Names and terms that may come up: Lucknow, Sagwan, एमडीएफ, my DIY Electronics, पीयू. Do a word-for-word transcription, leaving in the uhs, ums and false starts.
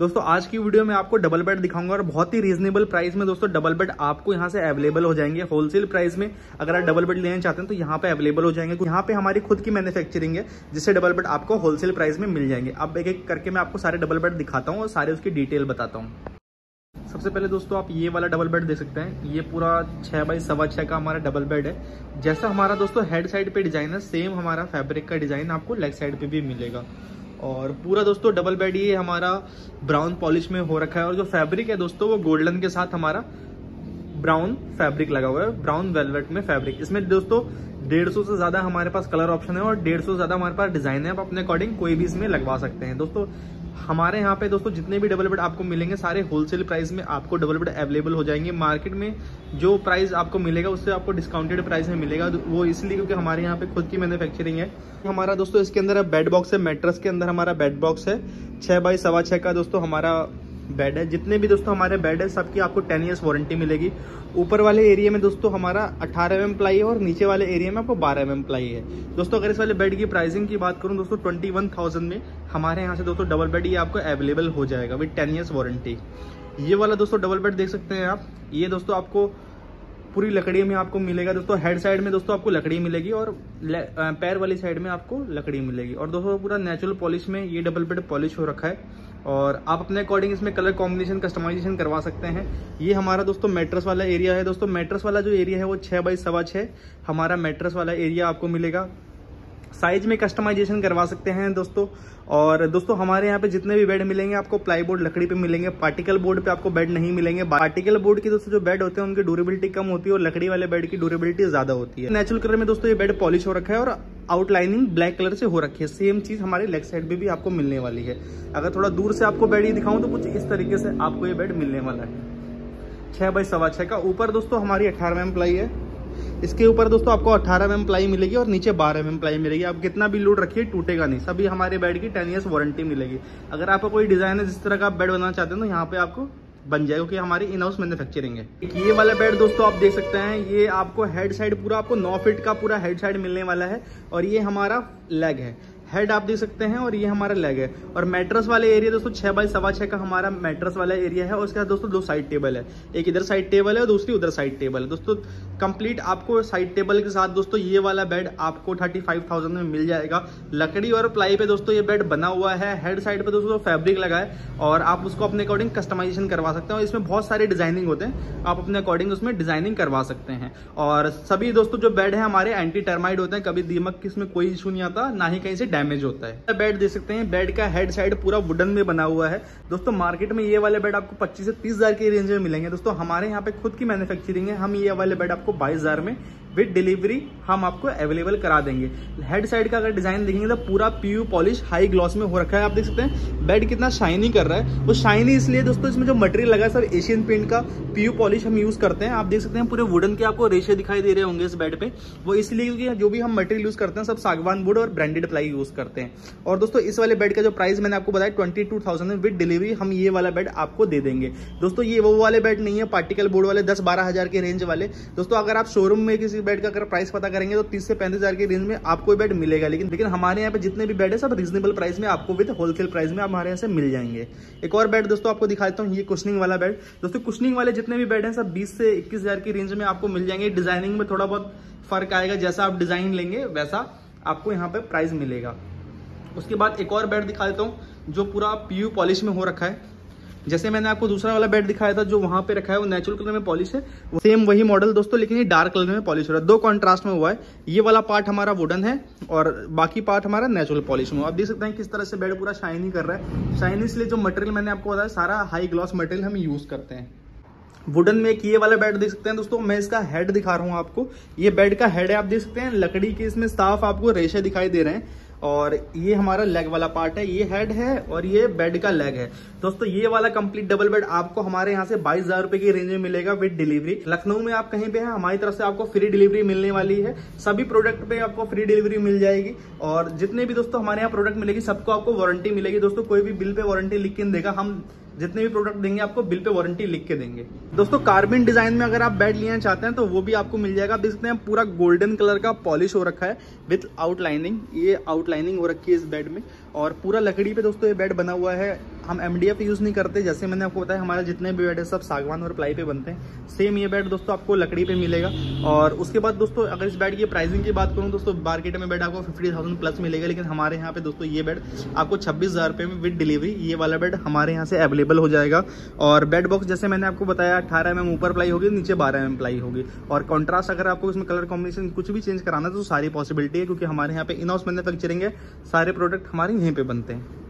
दोस्तों आज की वीडियो में आपको डबल बेड दिखाऊंगा और बहुत ही रीजनेबल प्राइस में दोस्तों डबल बेड आपको यहाँ से अवेलेबल हो जाएंगे। होलसेल प्राइस में अगर आप डबल बेड लेना चाहते हैं तो यहाँ पे अवेलेबल हो जाएंगे। यहाँ पे हमारी खुद की मैन्युफैक्चरिंग है जिससे डबल बेड आपको होलसेल प्राइस में मिल जाएंगे। अब एक एक करके मैं आपको सारे डबल बेड दिखाता हूँ और सारे उसकी डिटेल बताता हूँ। सबसे पहले दोस्तों आप ये वाला डबल बेड देख सकते हैं, ये पूरा छः बाई सवा छः का हमारा डबल बेड है। जैसा हमारा दोस्तों हेड साइड पे डिजाइन है सेम हमारा फैब्रिक का डिजाइन आपको लेग साइड पे भी मिलेगा। और पूरा दोस्तों डबल बेड ये हमारा ब्राउन पॉलिश में हो रखा है और जो फैब्रिक है दोस्तों वो गोल्डन के साथ हमारा ब्राउन फैब्रिक लगा हुआ है, ब्राउन वेलवेट में फैब्रिक। इसमें दोस्तों डेढ़ सौ से ज्यादा हमारे पास कलर ऑप्शन है और डेढ़ सौ से ज्यादा हमारे पास डिजाइन है। आप अपने अकॉर्डिंग कोई भी इसमें लगवा सकते हैं। दोस्तों हमारे यहाँ पे दोस्तों जितने भी डबल बेड आपको मिलेंगे सारे होलसेल प्राइस में आपको डबल बेड अवेलेबल हो जाएंगे। मार्केट में जो प्राइस आपको मिलेगा उससे आपको डिस्काउंटेड प्राइस में मिलेगा, वो इसलिए क्योंकि हमारे यहाँ पे खुद की मैन्युफैक्चरिंग है। हमारा दोस्तों इसके अंदर बेड बॉक्स है, मेट्रस के अंदर हमारा बेड बॉक्स है। छः बाई सवा छः का दोस्तों हमारा बेड है। जितने भी दोस्तों हमारे बेड है सबकी आपको टेन ईयर्स वारंटी मिलेगी। ऊपर वाले एरिया में दोस्तों हमारा अठारह एम एम प्लाई है और नीचे वाले एरिया में आपको बारह एम एम प्लाई है। दोस्तों अगर इस वाले बेड की प्राइसिंग की बात करूं दोस्तों ट्वेंटी वन थाउजेंड में हमारे यहाँ से दोस्तों डबल बेड ये आपको अवेलेबल हो जाएगा विद टेन ईयर्स वारंटी। ये वाला दोस्तों डबल बेड देख सकते हैं आप, ये दोस्तों आपको पूरी लकड़ी में आपको मिलेगा। दोस्तों हेड साइड में दोस्तों आपको लकड़ी मिलेगी और पैर वाली साइड में आपको लकड़ी मिलेगी। और दोस्तों पूरा नेचुरल पॉलिश में ये डबल बेड पॉलिश हो रखा है और आप अपने अकॉर्डिंग इसमें कलर कॉम्बिनेशन कस्टमाइजेशन करवा सकते हैं। ये हमारा दोस्तों मैट्रेस वाला एरिया है। दोस्तों मैट्रेस वाला जो एरिया है वो छः बाई सवा छः हमारा मैट्रेस वाला एरिया आपको मिलेगा। साइज में कस्टमाइजेशन करवा सकते हैं दोस्तों। और दोस्तों हमारे यहाँ पे जितने भी बेड मिलेंगे आपको प्लाई बोर्ड लकड़ी पे मिलेंगे, पार्टिकल बोर्ड पे आपको बेड नहीं मिलेंगे। पार्टिकल बोर्ड के दोस्तों जो बेड होते हैं उनकी ड्यूरेबिलिटी कम होती है और लकड़ी वाले बेड की ड्यूरेबिलिटी ज्यादा होती है। नेचुरल कलर में दोस्तों ये बेड पॉलिश हो रखा है और आउटलाइनिंग ब्लैक कलर से हो रखी है। सेम चीज हमारे लेग साइड पे भी आपको मिलने वाली है। अगर थोड़ा दूर से आपको बेड ही दिखाऊं तो कुछ इस तरीके से आपको ये बेड मिलने वाला है, छः बाई सवा छः का। ऊपर दोस्तों हमारी अठारह एम एम प्लाई है, इसके ऊपर दोस्तों आपको अठारह एम एम प्लाई मिलेगी और नीचे बारह एम एम प्लाई मिलेगी। आप कितना भी लोड रखिए टूटेगा नहीं, सभी हमारे बेड की टेन ईयर्स वारंटी मिलेगी। अगर आपका कोई डिजाइन है जिस तरह का आप बेड बनाना चाहते हैं तो यहाँ पे आपको बन जाएगा क्योंकि हमारी इन हाउस मैन्युफैक्चरिंग है। ये वाला बेड दोस्तों आप देख सकते हैं, ये आपको हेड साइड पूरा आपको नौ फीट का पूरा हेड साइड मिलने वाला है और ये हमारा लेग है, हेड आप देख सकते हैं और ये हमारा लेग है। और मैट्रेस वाले एरिया दोस्तों छः बाई सवा छः का हमारा मैट्रेस वाला एरिया है और उसके साथ दोस्तों दो साइड टेबल है, एक इधर साइड टेबल है और दूसरी उधर साइड टेबल है। दोस्तों कंप्लीट आपको साइड टेबल के साथ दोस्तों ये वाला बेड आपको थर्टी फाइव थाउजेंड में मिल जाएगा। लकड़ी और प्लाई पे दोस्तों ये बेड बना हुआ है, हेड साइड पे दोस्तों फैब्रिक लगा है और आप उसको अपने अकॉर्डिंग कस्टमाइजेशन करवा सकते हैं। और इसमें बहुत सारे डिजाइनिंग होते हैं, आप अपने अकॉर्डिंग उसमें डिजाइनिंग करवा सकते हैं। और सभी दोस्तों जो बेड है हमारे एंटी टर्माइट होते हैं, कभी दीमक की इसमें कोई इशू नहीं आता, ना ही कहीं से डैमेज होता है। बेड देख सकते हैं, बेड का हेड साइड पूरा वुडन में बना हुआ है। दोस्तों मार्केट में ये वाले बेड आपको पच्चीस से तीस हजार के रेंज में मिलेंगे। दोस्तों हमारे यहाँ पे खुद की मैन्युफैक्चरिंग है, हम ये वाले बेड आपको बाईस हजार में विद डिलीवरी हम आपको अवेलेबल करा देंगे। हेड साइड का अगर डिजाइन देखेंगे तो पूरा पीयू पॉलिश हाई ग्लॉस में हो रखा है। आप देख सकते हैं बेड कितना शाइनी कर रहा है, वो शाइनी इसलिए दोस्तों इसमें जो मटेरियल लगा है सर एशियन पेंट का पीयू पॉलिश हम यूज करते हैं। आप देख सकते हैं पूरे वुडन के आपको रेशे दिखाई दे रहे होंगे इस बेड पे, वो इसलिए क्योंकि जो भी हम मटेरियल यूज करते हैं सब सागवान वुड और ब्रांडेड प्लाई यूज करते हैं। और दोस्तों इस वाले बेड का जो प्राइस मैंने आपको बताया ट्वेंटी टू थाउजेंड में विद डिलीवरी हम ये वाला बेड आपको दे देंगे। दोस्तों ये वो वाले बेड नहीं है पार्टिकल बोर्ड वाले दस बारह हजार के रेंज वाले। दोस्तों अगर आप शोरूम में किसी बेड का अगर प्राइस पता करेंगे तो तीस से पैंतीस हजार के रेंज में आपको बेड मिलेगा, लेकिन लेकिन हमारे यहाँ पे जितने भी बेड है सब रीजनेबल प्राइस में आपको विद होलसेल प्राइस में हमारे यहाँ से मिल जाएंगे। एक और बेड दोस्तों आपको दिखा देता हूँ, ये कुशनिंग वाला बेड। दोस्तों कुशनिंग वाले जितने भी बेड हैं सब बीस से इक्कीस हजार की रेंज में आपको मिल जाएंगे। डिजाइनिंग में थोड़ा बहुत फर्क आएगा, जैसा आप डिजाइन लेंगे वैसा आपको यहाँ पे प्राइस मिलेगा। उसके बाद एक और बेड दिखा देता हूँ जो पूरा पीयू पॉलिश में हो रखा है। जैसे मैंने आपको दूसरा वाला बेड दिखाया था जो वहां पे रखा है वो नेचुरल कलर में पॉलिश है, सेम वही मॉडल दोस्तों, लेकिन ये डार्क कलर में पॉलिश हो रहा है, दो कॉन्ट्रास्ट में हुआ है। ये वाला पार्ट हमारा वुडन है और बाकी पार्ट हमारा नेचुरल पॉलिश में हुआ। आप देख सकते हैं किस तरह से बेड पूरा शाइनी कर रहा है। शाइनी इसलिए जो मटेरियल मैंने आपको बताया सारा हाई ग्लॉस मटेरियल हम यूज करते हैं। वुडन में एक ये वाला बेड देख सकते हैं दोस्तों, मैं इसका हेड दिखा रहा हूँ आपको, ये बेड का हेड है। आप देख सकते हैं लकड़ी के इसमें साफ आपको रेशे दिखाई दे रहे हैं। और ये हमारा लेग वाला पार्ट है, ये हेड है और ये बेड का लेग है। दोस्तों ये वाला कंप्लीट डबल बेड आपको हमारे यहाँ से बाईस हजार रुपए की रेंज में मिलेगा विद डिलीवरी। लखनऊ में आप कहीं पे हैं हमारी तरफ से आपको फ्री डिलीवरी मिलने वाली है, सभी प्रोडक्ट पे आपको फ्री डिलीवरी मिल जाएगी। और जितने भी दोस्तों हमारे यहाँ प्रोडक्ट मिलेगी सबको आपको वारंटी मिलेगी। दोस्तों कोई भी बिल पे वारंटी लिख के देगा, हम जितने भी प्रोडक्ट देंगे आपको बिल पे वारंटी लिख के देंगे। दोस्तों कार्बन डिजाइन में अगर आप बेड लेना चाहते हैं तो वो भी आपको मिल जाएगा। आप देख सकते हैं पूरा गोल्डन कलर का पॉलिश हो रखा है विथ आउटलाइनिंग, ये आउटलाइनिंग हो रखी है इस बेड में। और पूरा लकड़ी पे दोस्तों ये बेड बना हुआ है। हम एमडीएफ यूज़ नहीं करते, जैसे मैंने आपको बताया हमारे जितने भी बेड है सब सागवान और प्लाई पे बनते हैं। सेम ये बेड दोस्तों आपको लकड़ी पे मिलेगा। और उसके बाद दोस्तों अगर इस बेड की प्राइसिंग की बात करूँ दोस्तों, मार्केट में बेड आपको फिफ्टी थाउजेंड प्लस मिलेगा, लेकिन हमारे यहाँ पे दोस्तों ये बेड आपको छब्बीस हज़ार रुपये में विद डिलीवरी ये वाला बेड हमारे यहाँ से अवेलेबल हो जाएगा। और बेड बॉक्स जैसे मैंने आपको बताया अठारह एम एम ऊपर प्लाई होगी, नीचे बारह एम एम प्लाई होगी। और कॉन्ट्रास्ट अगर आपको इसमें कलर कॉम्बिनेशन कुछ भी चेंज कराना है तो सारी पॉसिबिलिटी है, क्योंकि हमारे यहाँ पे इन हाउस मैन्युफैक्चरिंग है, सारे प्रोडक्ट हमारे यहीं पे बनते हैं।